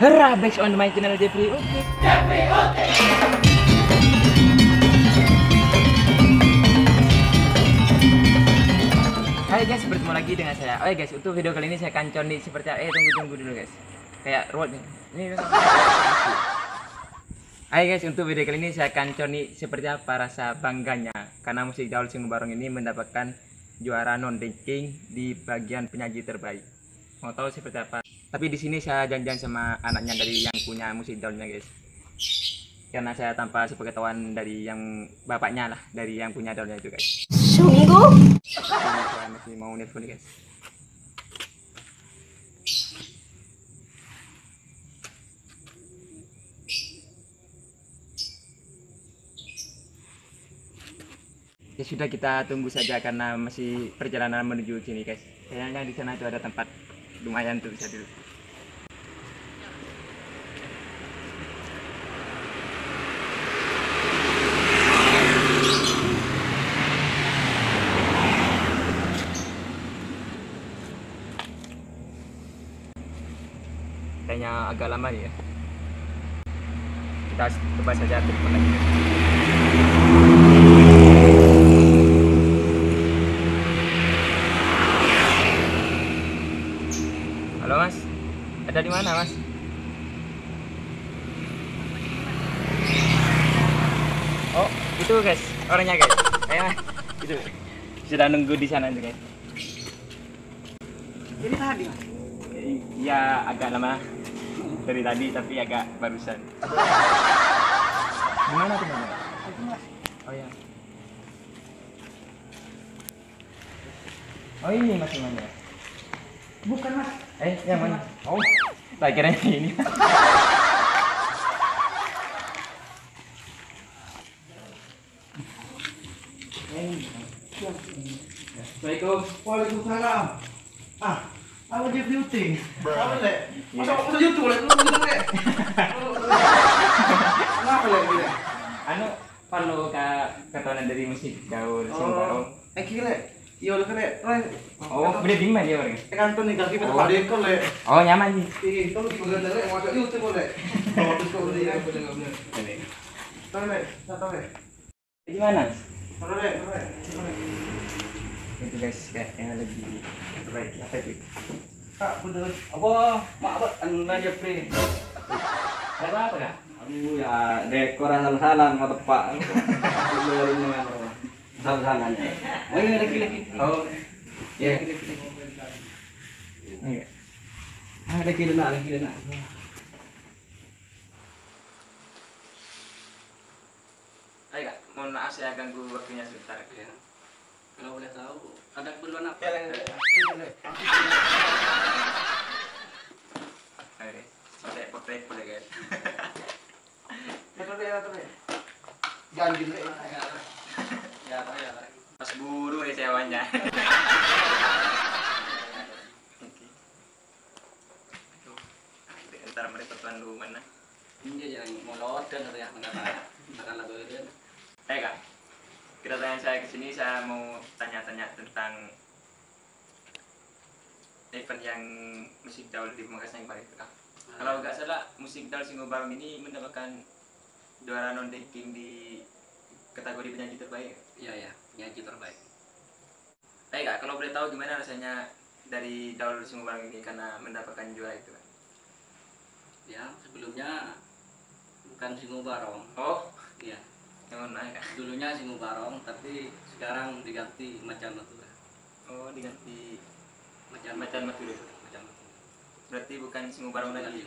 Hurrah, back on my channel Jefry Utink. Jefry Utink. Hai guys, bertemu lagi dengan saya. Oh ya guys, untuk video kali ini saya akan condi seperti tunggu dulu guys. Kayak road nih. Ini. Hai guys, untuk video kali ini saya akan condi seperti apa rasa bangganya karena Musik Daul Singo Barong ini mendapatkan juara non ranking di bagian penyaji terbaik. Mau tahu seperti apa? Tapi di sini saya janjian sama anaknya dari yang punya Musik Daulnya guys. Karena saya tanpa sepengetahuan dari yang bapaknya lah, dari yang punya daulnya itu guys. Sungguh masih mau nelfon guys. Ya sudah, kita tunggu saja karena masih perjalanan menuju sini guys. Kayaknya di sana itu ada tempat lumayan tuh bisa duduk. Kayaknya agak lama nih ya. Kita coba saja telepon lagi. Halo Mas, ada di mana Mas? Oh, itu guys, orangnya guys. Kayaknya itu sudah nunggu di sana guys. Jadi tadi Mas? Iya, agak lama dari tadi, tapi agak barusan. Gimana tuh Mas? Oh ya. Oh ini Mas mana? Bukan Mas. Yang mana? Oh, saya kira ini. Assalamualaikum. Waalaikumsalam. Ah, apa dia beauty? Apa le? Masa YouTube le? Kenapa le? Anu, kalau ketahuan dari Musik Daul Singo Barong. Kira, iya le kira. Oh, beda dimana dia orang? Kantor nih kaki pada padeko le. Oh nyaman sih. Iya, kalau di bagian le, mau cari YouTube le. Kalau terus kau beri aku jangan beli. Ini. Tahu le? Tahu le? Gimana? Tahu le? Tahu le? Itu guys, kayaknya lagi baik apa itu? Kak, bener. Apa? Maaf, anu aja pre. Ada apa ya? Aduh ya, dekor halang-halang sama tepak. Halang-halang. Oh ini lagi. Oh, ya. Ada lagi nak. Ayo Kak, mohon maaf saya ganggu waktunya sebentar. Kalau boleh tahu, ada keperluan apa? Oke, sampai potret boleh guys. Betul. Jangan gini. Ya. Mas buru ya cewanya. Oke. Entar mereka tuan lu mana? Ini yang mau lewat dan ada yang mengapa? Akan lagu itu. Kak. Kedatangan saya ke sini, saya mau tanya-tanya tentang event yang Musik Daul di Pamekasan yang kemarin. Kalau nggak salah, Musik Daul Singo Barong ini mendapatkan juara non-ranking di kategori penyaji terbaik. Iya, penyaji terbaik. Baik Kak, kalau boleh tahu gimana rasanya dari Daul Singo Barong ini karena mendapatkan juara itu? Ya, sebelumnya bukan Singo Barong. Oh, iya. Dulunya Singo Barong, tapi sekarang diganti Machan Madhure. Oh, diganti Machan Madhure. Berarti bukan Singo Barong lagi.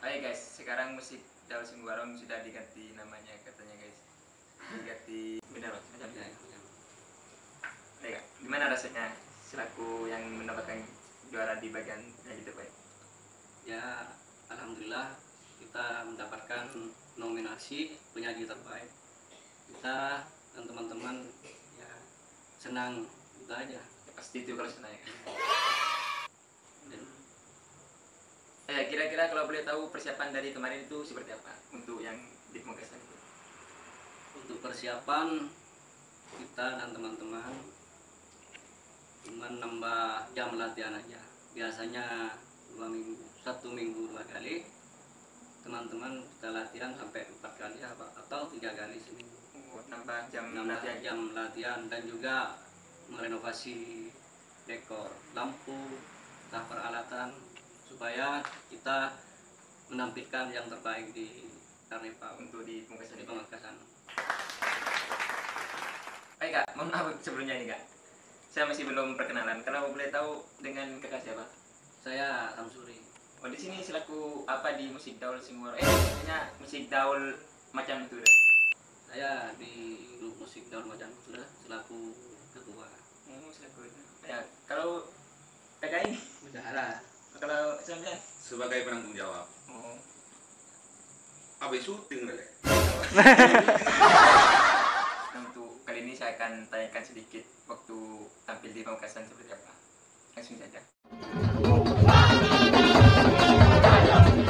Ayo guys, sekarang Musik Daul Singo Barong sudah diganti namanya katanya guys. Diganti benar Machan Madhure. Ayo Kak, gimana rasanya selaku yang mendapatkan juara di bagian yang terbaik? Ya, alhamdulillah kita mendapatkan nominasi penyaji terbaik. Kita dan teman-teman ya senang kita aja. Pasti itu kalau senang. Kira-kira kalau boleh tahu persiapan dari kemarin itu seperti apa untuk yang di Pamekasan itu? Untuk persiapan kita dan teman-teman cuma nambah jam latihan aja. Biasanya 2 minggu. satu minggu 2 kali, teman-teman kita latihan sampai 4 kali atau 3 kali seminggu. Nambah jam latihan dan juga merenovasi dekor, lampu, dan peralatan supaya kita menampilkan yang terbaik di karnival untuk di Pamekasan. Baik Kak, mohon maaf sebelumnya nih Kak, saya masih belum perkenalan. Kalau boleh tahu dengan kakak siapa? Saya Samsuri. Oh, di sini selaku apa di Musik Daul Singo? Maksudnya Musik Daul Machan Madhure. Saya di grup Musik Daul Machan Madhure selaku ketua. Selaku ya, kalau PKI bendahara. Kalau saya sebagai penanggung jawab. Oh. Abe syuting deh. Kali ini saya akan tanyakan sedikit waktu tampil di Pamekasan seperti apa. Langsung saja. Terima kasih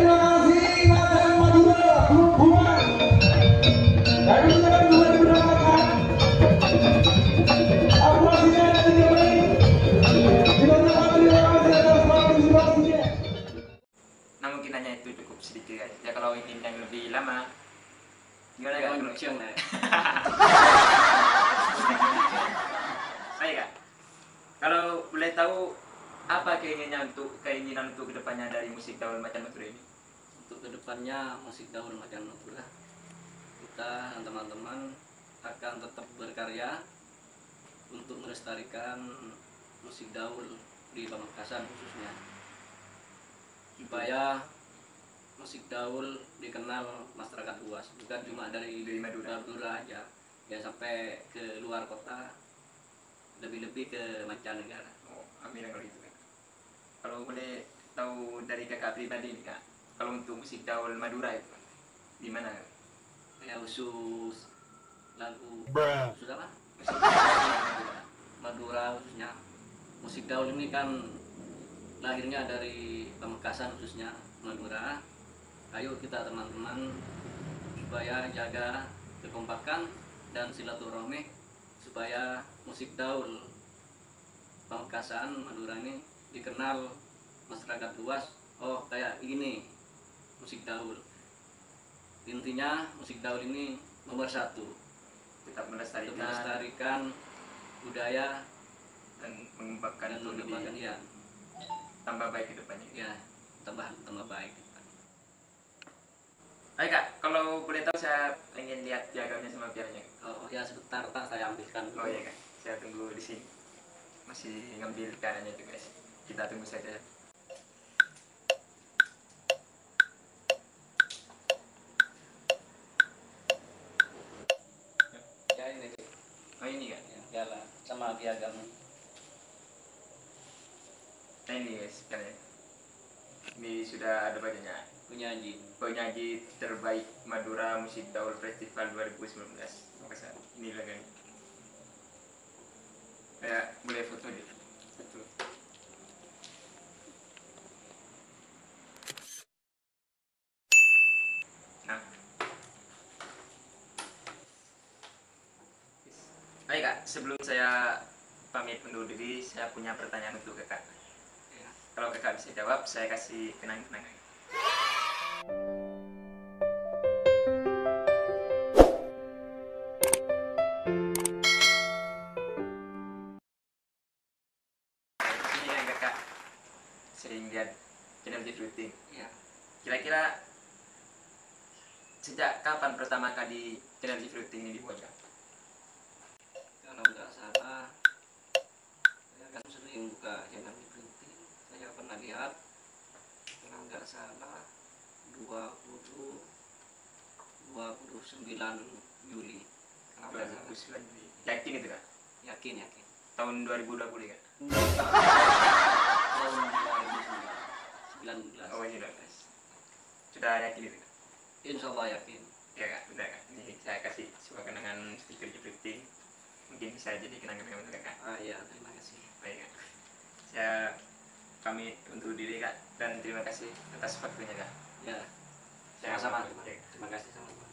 Machan Madhure, hubungan dari Madura diberangkatkan. Aplikasinya ada di kemarin. Mungkin hanya itu cukup sedikit guys. Ya kalau ingin yang lebih lama gimana ya, kan? Baik Kak, kalau boleh tahu apa keinginan untuk kedepannya dari Musik Daul Machan Madhure ini? Untuk kedepannya Musik Daul Machan Madhure, kita dan teman-teman akan tetap berkarya untuk melestarikan musik daul di Pamekasan khususnya, supaya musik daul dikenal masyarakat luas, bukan cuma dari Madura aja ya, sampai ke luar kota, lebih-lebih ke mancanegara. Oh, amin kalau itu Kak. Kalau boleh tahu dari kakak pribadi Kak, kalau untuk musik daul Madura itu di mana? Ya khusus lagu sudah lah Madura khususnya. Musik daul ini kan lahirnya dari Pamekasan khususnya Madura. Ayo kita teman-teman supaya jaga kekompakan dan silaturahmi supaya musik daul Pamekasan Madura ini dikenal masyarakat luas. Oh, kayak ini musik daul. Intinya musik daul ini nomor 1, tetap melestarikan budaya dan mengembangkan budaya. Tambah baik ke depannya. Ya, tambah baik. Ayo Kak, kalau boleh tahu saya ingin lihat piagamnya sama piaranya. Oh ya sebentar Pak, saya ambilkan dulu. Oh iya Kak, saya tunggu di sini. Masih ngambil piaranya itu guys. Kita tunggu saja. Ya ini. Oh ini Kak, ya lah sama piagamnya. Nah ini guys, kalian ini sudah ada bacanya penyaji terbaik Madura Musik Daul Festival 2019 Pamekasan. Ini lagi ya, boleh foto deh. Nah baik Kak, sebelum saya pamit undur diri, saya punya pertanyaan untuk Kakak. Kalau Kakak bisa jawab, saya kasih kenang-kenangan. Ini yang Kakak sering lihat channel Jefry Utink. Iya. Kira-kira sejak kapan pertama kali channel Jefry Utink ini dibuat? Kalau nggak salah, saya kan sering buka channel Jefry Utink. Saya pernah lihat, kalau nggak salah 29 Juli. Kalau nggak salah. Yakin itu Kak? Yakin. Tahun 2020 Kak? Tahun 2019. Oh ini udah guys. Sudah yakin itu Kak? Insya Allah yakin. Ya Kak, udah Kak. Ini saya kasih sebuah kenangan stiker Jefry. Mungkin bisa jadi kenangan untuk Kak. Ah iya, terima kasih. Baik Kak. Kami untuk diri Kak, dan terima kasih atas waktunya Kak. Ya, sama-sama. Terima kasih sama-sama.